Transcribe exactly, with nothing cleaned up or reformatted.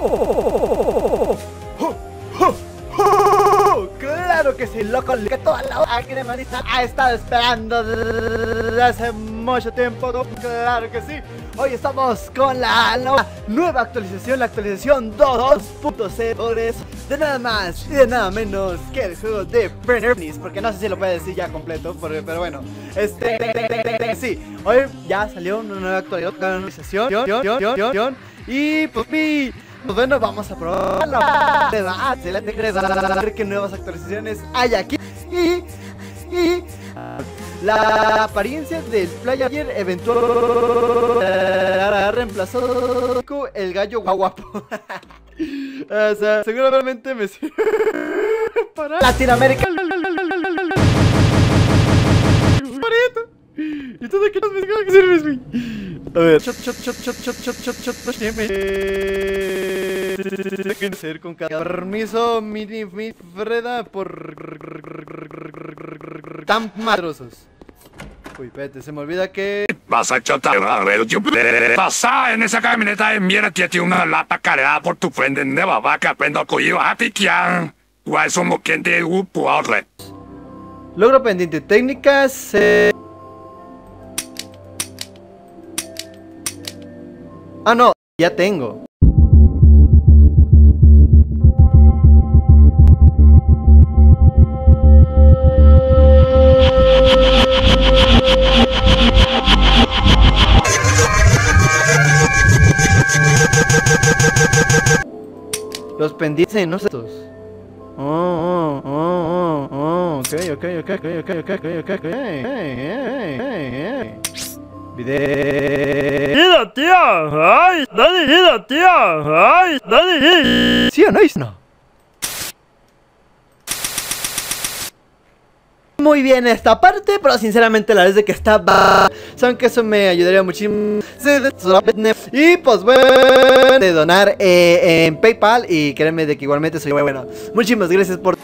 oh, oh, oh, oh. Claro que sí, loco, que toda la máquina manita ha estado esperando desde hace mucho tiempo, ¿no? Claro que sí. Hoy estamos con la nueva, nueva actualización, la actualización dos punto cero de nada más y de nada menos que el juego de Freddy, porque no sé si lo puedo decir ya completo, porque, pero bueno, este, sí, hoy ya salió una nueva actualización y pues mi... Pues bueno, vamos a probarla. Te va, te la te crees a ver qué nuevas actualizaciones hay aquí. Y... y... la apariencia del player eventual reemplazó el gallo guaguapo. O sea, seguramente me sirve para Latinoamérica. ¿Y tú de qué nos sirves, mi? A ver, shot, shot, shot, shot, shot, shot, shot, shot, shot, shot, con cada permiso, mini, mi Freda, por tan madrosos. Uy, vete, se me olvida que vas a chotar, pasa en esa camioneta de mierda que tiene una lata cargada por tu frente, neva vaca, prendo cogido a ti, ya. Guay, somos quien te gupo, outlet. Logro pendiente, técnicas, eh. Ah, no, ya tengo. Los pendientes, no sé. Oh, oh, oh, oh, ok, ok, ok, ok, ok, ok, ok, ok, ok, hey, hey, hey, hey. ¡Mira, tía! ¡Ay! ¡Dale, mira, tía! ¡Ay! ¡Dale! ¿Sí o no? No. Muy bien esta parte, pero sinceramente la vez de que está... saben que eso me ayudaría muchísimo. Y pues bueno, de donar eh, en PayPal. Y créanme de que igualmente soy bueno. Muchísimas gracias por...